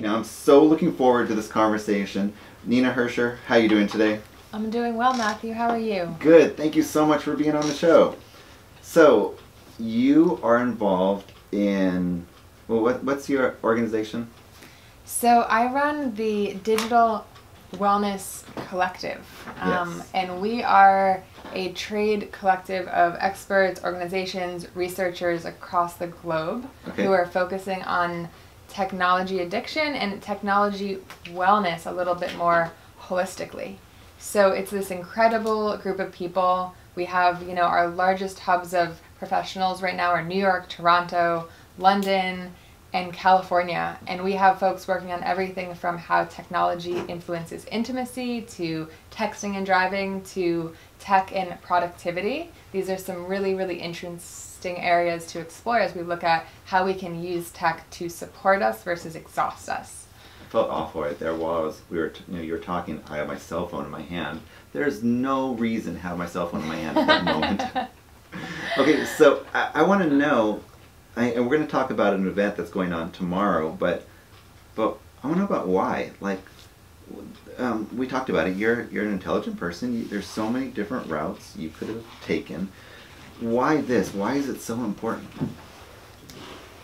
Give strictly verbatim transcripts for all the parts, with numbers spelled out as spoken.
Now, I'm so looking forward to this conversation. Nina Hersher, how are you doing today? I'm doing well, Matthew. How are you? Good. Thank you so much for being on the show. So, you are involved in, well, what, what's your organization? So, I run the Digital Wellness Collective, um, yes. and we are a trade collective of experts, organizations, researchers across the globe okay. who are focusing on technology addiction and technology wellness a little bit more holistically. So it's this incredible group of people. We have, you know, our largest hubs of professionals right now are New York, Toronto, London, and California, and we have folks working on everything from how technology influences intimacy to texting and driving to tech and productivity. These are some really, really interesting areas to explore as we look at how we can use tech to support us versus exhaust us. I felt awful right there while I was, we were, you know, you were talking, I had my cell phone in my hand. There's no reason to have my cell phone in my hand at that moment. Okay, so I, I want to know, I, and we're going to talk about an event that's going on tomorrow, but but I want to know about why. Like, um, we talked about it. You're you're an intelligent person. You, there's so many different routes you could have taken. Why this? Why is it so important?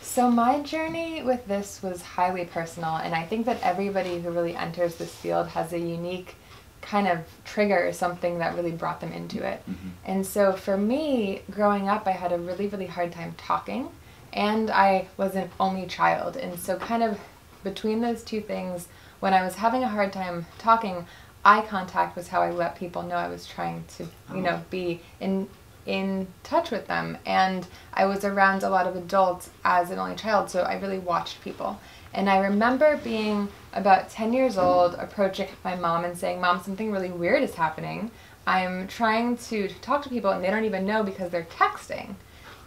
So my journey with this was highly personal, and I think that everybody who really enters this field has a unique kind of trigger or something that really brought them into it. Mm-hmm. And so for me, growing up, I had a really, really hard time talking. And I was an only child, and so kind of between those two things, when I was having a hard time talking, eye contact was how I let people know I was trying to, you know, be in in touch with them. And I was around a lot of adults as an only child, so I really watched people. And I remember being about ten years old, approaching my mom and saying, "Mom, something really weird is happening. I'm trying to talk to people, and they don't even know because they're texting."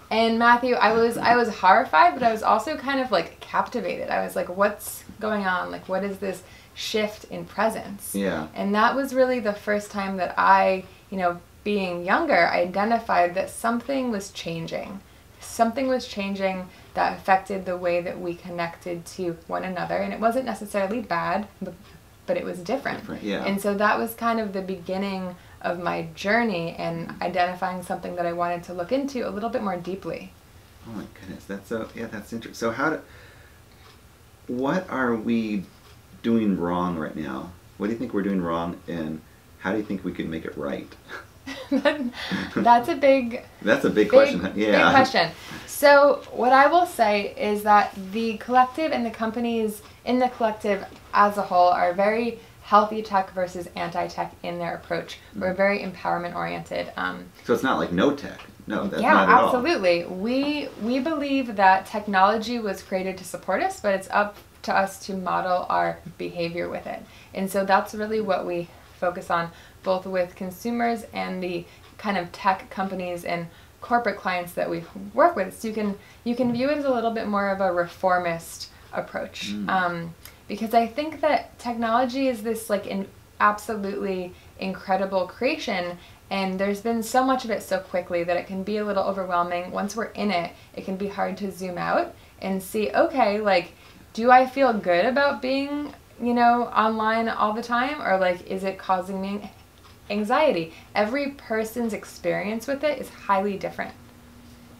And Matthew, I was I was horrified, but I was also kind of like captivated. I was like, what's going on? Like, what is this shift in presence? Yeah. And that was really the first time that I, you know, being younger, I identified that something was changing. Something was changing that affected the way that we connected to one another. And it wasn't necessarily bad, but, but it was different. different yeah. And so that was kind of the beginning of my journey and identifying something that I wanted to look into a little bit more deeply. Oh my goodness, that's so, yeah, that's interesting. So how do, what are we doing wrong right now? What do you think we're doing wrong, and how do you think we can make it right? that's a big, that's a big, big question. Yeah. Big question. So what I will say is that the collective and the companies in the collective as a whole are very healthy tech versus anti-tech in their approach. We're very empowerment oriented. Um, so it's not like no tech. No, that's yeah, not at absolutely. all. We we believe that technology was created to support us, but it's up to us to model our behavior with it. And so that's really what we focus on, both with consumers and the kind of tech companies and corporate clients that we work with. So you can you can view it as a little bit more of a reformist approach. Mm. Um, Because I think that technology is this like in absolutely incredible creation, and there's been so much of it so quickly that it can be a little overwhelming. Once we're in it, it can be hard to zoom out and see, okay, like, do I feel good about being, you know, online all the time, or like, is it causing me anxiety? Every person's experience with it is highly different.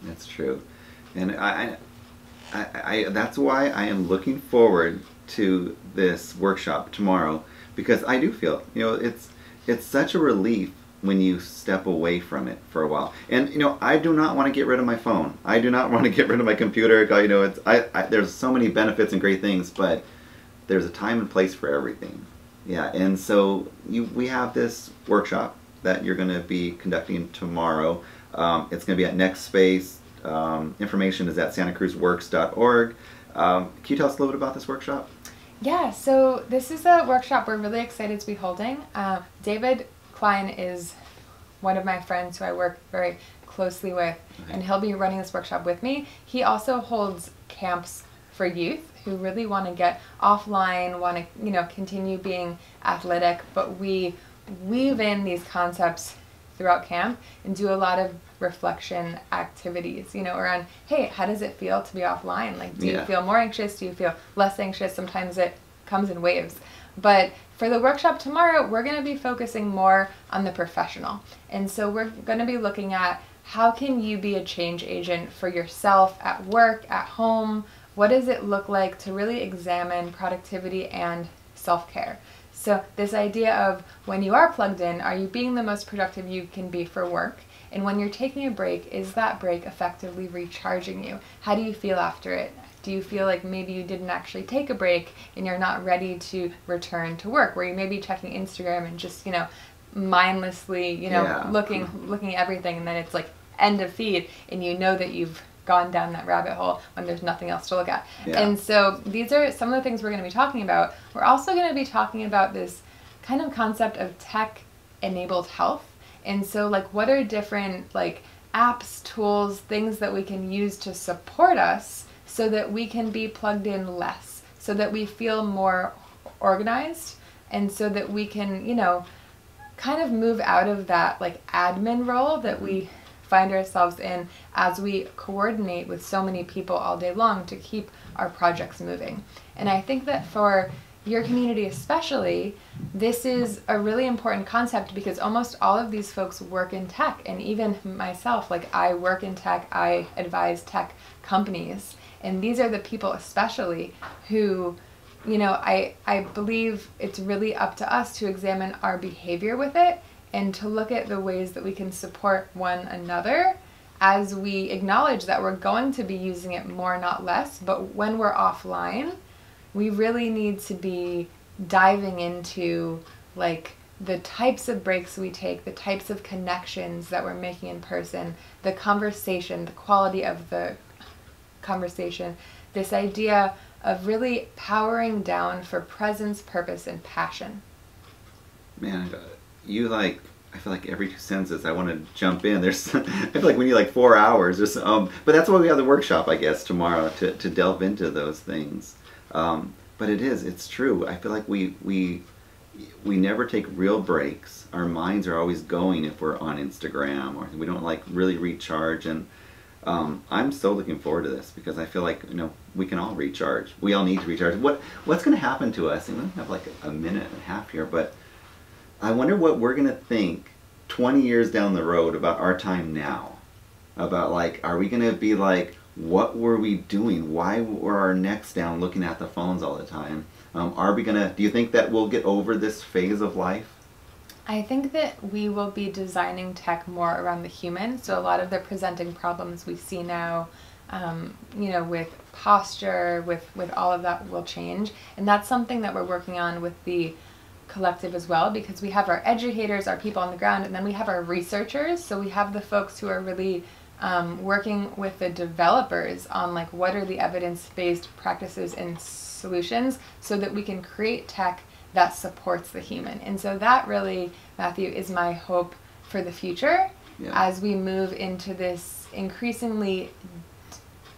That's true. And I, I, I that's why I am looking forward to this workshop tomorrow, because I do feel, you know, it's it's such a relief when you step away from it for a while. And you know, I do not want to get rid of my phone. I do not want to get rid of my computer. You know, it's I, I there's so many benefits and great things, but there's a time and place for everything. Yeah, and so you we have this workshop that you're going to be conducting tomorrow. Um, it's going to be at NextSpace. Um, information is at santa cruz works dot org. Um, can you tell us a little bit about this workshop? Yeah, so this is a workshop we're really excited to be holding. Uh, David Klein is one of my friends who I work very closely with, okay. and he'll be running this workshop with me. He also holds camps for youth who really want to get offline, want to, you know, continue being athletic, but we weave in these concepts throughout camp and do a lot of reflection activities, you know, around, hey, how does it feel to be offline? Like, do yeah. you feel more anxious? Do you feel less anxious? Sometimes it comes in waves. But for the workshop tomorrow, we're going to be focusing more on the professional. And so we're going to be looking at how can you be a change agent for yourself at work, at home? What does it look like to really examine productivity and self-care? So this idea of when you are plugged in, are you being the most productive you can be for work? And when you're taking a break, is that break effectively recharging you? How do you feel after it? Do you feel like maybe you didn't actually take a break and you're not ready to return to work, where you may be checking Instagram and just, you know, mindlessly, you know, yeah. looking looking at everything, and then it's like end of feed, and you know that you've gone down that rabbit hole when there's nothing else to look at. Yeah. And so these are some of the things we're going to be talking about. We're also going to be talking about this kind of concept of tech-enabled health. And so, like, what are different, like, apps, tools, things that we can use to support us so that we can be plugged in less, so that we feel more organized, and so that we can, you know, kind of move out of that, like, admin role that we find ourselves in as we coordinate with so many people all day long to keep our projects moving. And I think that for your community especially, this is a really important concept, because almost all of these folks work in tech, and even myself, like, I work in tech, I advise tech companies, and these are the people especially who, you know, I, I believe it's really up to us to examine our behavior with it, and to look at the ways that we can support one another as we acknowledge that we're going to be using it more, not less. But when we're offline, we really need to be diving into, like, the types of breaks we take, the types of connections that we're making in person, the conversation, the quality of the conversation, this idea of really powering down for presence, purpose, and passion. Man, you, like, I feel like every two sentences I want to jump in. There's, I feel like we need like four hours or so. Um, but that's why we have the workshop, I guess, tomorrow to, to delve into those things. Um, but it is, it's true. I feel like we, we, we never take real breaks. Our minds are always going if we're on Instagram, or we don't like really recharge. And um, I'm so looking forward to this, because I feel like, you know, we can all recharge. We all need to recharge. What, what's going to happen to us? And we don't have like a minute and a half here, but I wonder what we're going to think twenty years down the road about our time now. About, like, are we going to be like, what were we doing? Why were our necks down looking at the phones all the time? Um, are we going to, do you think that we'll get over this phase of life? I think that we will be designing tech more around the human. So a lot of the presenting problems we see now, um, you know, with posture, with, with all of that will change. And that's something that we're working on with the collective as well, because we have our educators, our people on the ground, and then we have our researchers. So we have the folks who are really um, working with the developers on, like, what are the evidence-based practices and solutions so that we can create tech that supports the human. And so that really, Matthew, is my hope for the future, yeah. as we move into this increasingly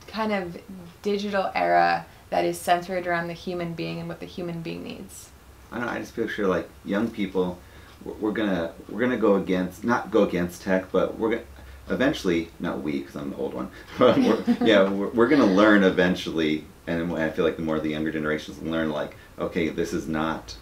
kind of digital era that is centered around the human being and what the human being needs. I don't know, I just picture, like, young people, we're gonna we're gonna go against, not go against tech, but we're gonna eventually, not we, because I'm the old one, but we're, yeah, we're, we're gonna learn eventually, and I feel like the more the younger generations learn, like, okay, this is not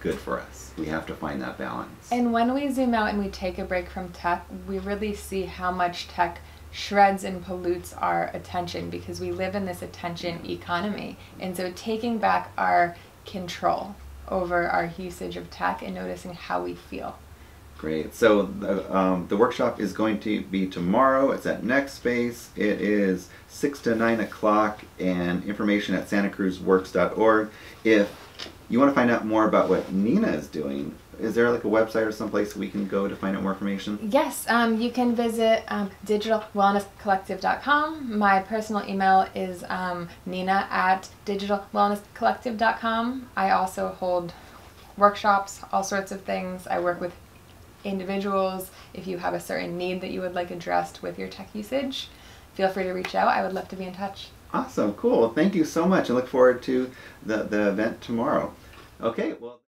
good for us. We have to find that balance. And when we zoom out and we take a break from tech, we really see how much tech shreds and pollutes our attention, because we live in this attention economy. And so taking back our control over our usage of tech and noticing how we feel. Great. So the, um, the workshop is going to be tomorrow. It's at NextSpace. It is six to nine o'clock, and information at santa cruz works dot org. If you want to find out more about what Nina is doing, is there like a website or someplace we can go to find out more information? Yes, um, you can visit um, digital wellness collective dot com. My personal email is um, nina at digital wellness collective dot com. I also hold workshops, all sorts of things. I work with individuals. If you have a certain need that you would like addressed with your tech usage, feel free to reach out. I would love to be in touch. Awesome, cool. Thank you so much. I look forward to the, the event tomorrow. Okay, well...